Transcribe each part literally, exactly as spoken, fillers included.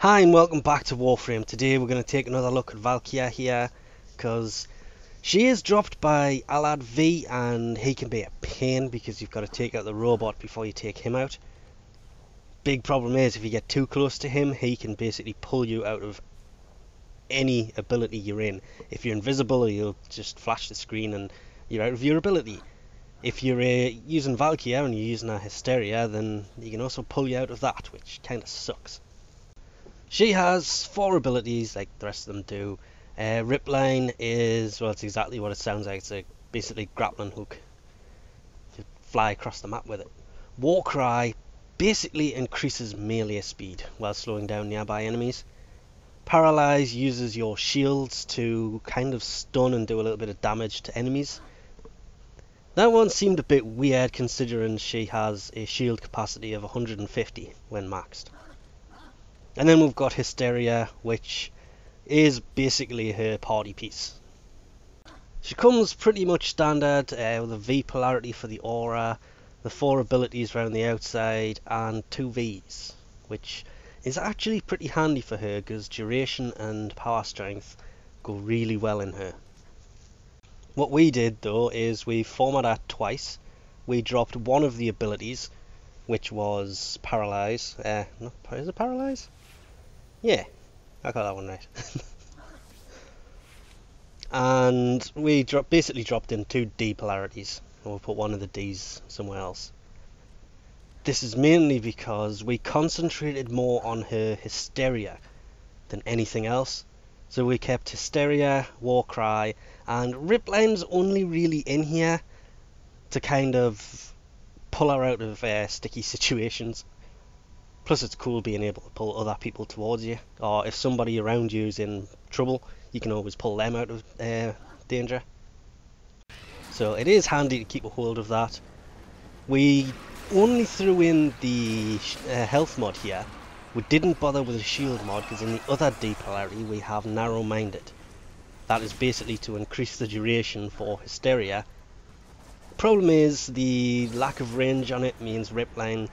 Hi and welcome back to Warframe. Today we're going to take another look at Valkyr here because she is dropped by Alad V and he can be a pain because you've got to take out the robot before you take him out. Big problem is if you get too close to him he can basically pull you out of any ability you're in. If you're invisible you'll just flash the screen and you're out of your ability. If you're uh, using Valkyr and you're using a Hysteria then he can also pull you out of that, which kind of sucks. She has four abilities like the rest of them do. Uh, Ripline is, well, it's exactly what it sounds like. It's a basically grappling hook. You fly across the map with it. Warcry basically increases melee speed while slowing down nearby enemies. Paralyze uses your shields to kind of stun and do a little bit of damage to enemies. That one seemed a bit weird considering she has a shield capacity of one hundred fifty when maxed. And then we've got Hysteria, which is basically her party piece. She comes pretty much standard uh, with a V polarity for the aura, the four abilities around the outside, and two Vs, which is actually pretty handy for her because duration and power strength go really well in her. What we did though is we formatted her twice. We dropped one of the abilities, which was Paralyze. Uh, no, is it Paralyze? Yeah, I got that one right. And we dro basically dropped in two D polarities, and we'll put one of the Ds somewhere else. This is mainly because we concentrated more on her Hysteria than anything else. So we kept Hysteria, Warcry, and Ripline's only really in here to kind of pull her out of uh, sticky situations. Plus it's cool being able to pull other people towards you, or if somebody around you is in trouble you can always pull them out of uh, danger. So it is handy to keep a hold of that. We only threw in the uh, health mod here. We didn't bother with the shield mod because in the other D polarity we have Narrow-Minded. That is basically to increase the duration for Hysteria. Problem is the lack of range on it means Ripline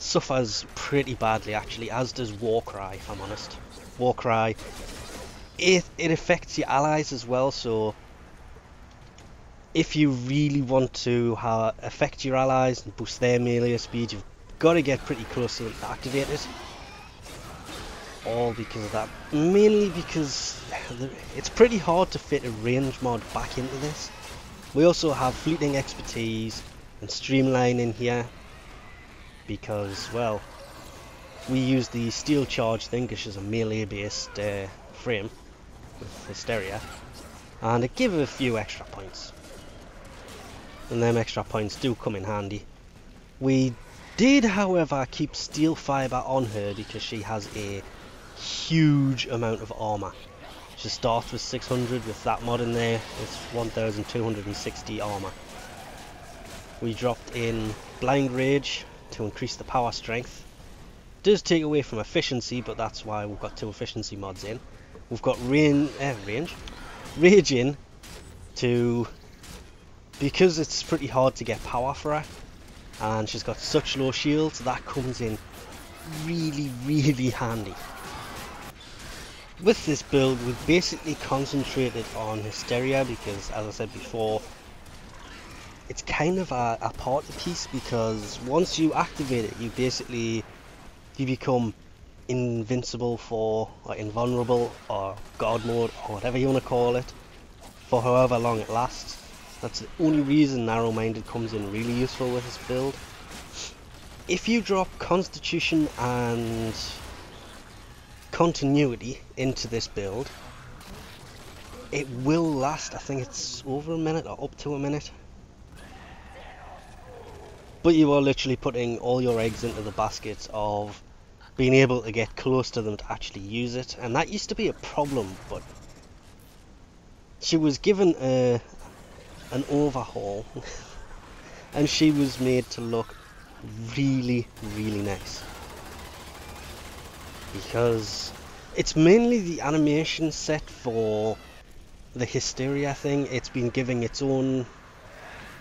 suffers pretty badly actually, as does Warcry if I'm honest. Warcry, it, it affects your allies as well, so if you really want to uh, affect your allies and boost their melee speed you've got to get pretty close to activate it. All because of that, mainly because it's pretty hard to fit a range mod back into this. We also have Fleeting Expertise and Streamline in here because, well, we use the steel charge thing, which is a melee-based uh, frame with Hysteria, and it gives a few extra points, and them extra points do come in handy. We did, however, keep steel fibre on her because she has a huge amount of armour. She starts with six hundred, with that mod in there, it's one thousand two hundred sixty armour. We dropped in Blind Rage to increase the power strength. It does take away from efficiency, but that's why we've got two efficiency mods in. We've got rain, eh, range, Rage in to, because it's pretty hard to get power for her, and she's got such low shields, that comes in really, really handy. With this build, we basically concentrated on Hysteria because, as I said before, it's kind of a, a party piece because once you activate it, you basically you become invincible for, or invulnerable, or god mode, or whatever you want to call it, for however long it lasts. That's the only reason Narrow-Minded comes in really useful with this build. If you drop Constitution and Continuity into this build, it will last, I think it's over a minute or up to a minute, but you are literally putting all your eggs into the basket of being able to get close to them to actually use it, and that used to be a problem, but she was given a, an overhaul and she was made to look really, really nice. Because it's mainly the animation set for the Hysteria thing. It's been giving its own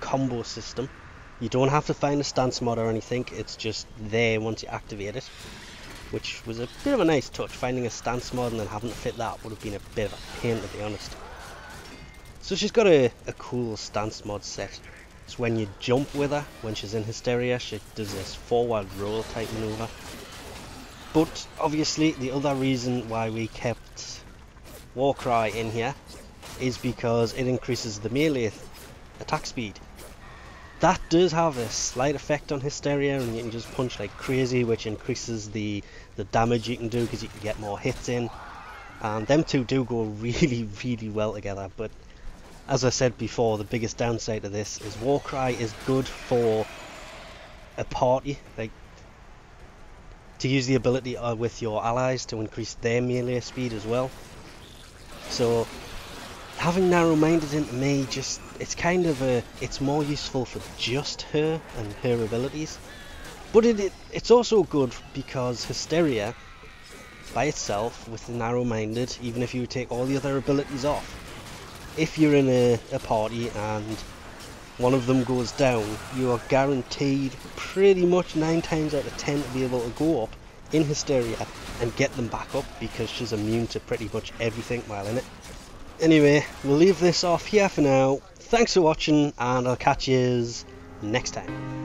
combo system. You don't have to find a stance mod or anything, it's just there once you activate it. which was a bit of a nice touch. Finding a stance mod and then having to fit that would have been a bit of a pain, to be honest. So she's got a, a cool stance mod set. So when you jump with her, when she's in Hysteria, she does this forward roll type maneuver. But obviously the other reason why we kept Warcry in here is because it increases the melee attack speed. That does have a slight effect on Hysteria, and you can just punch like crazy, which increases the, the damage you can do because you can get more hits in. And them two do go really, really well together, but as I said before, the biggest downside of this is Warcry is good for a party, like to use the ability with your allies to increase their melee speed as well. So having Narrow-Minded into me, just it's kind of a it's more useful for just her and her abilities, but it, it it's also good because Hysteria by itself with the Narrow-Minded, even if you take all the other abilities off, if you're in a, a party and one of them goes down, you are guaranteed pretty much nine times out of ten to be able to go up in Hysteria and get them back up, because she's immune to pretty much everything while in it. Anyway, we'll leave this off here for now. Thanks for watching, and I'll catch yous next time.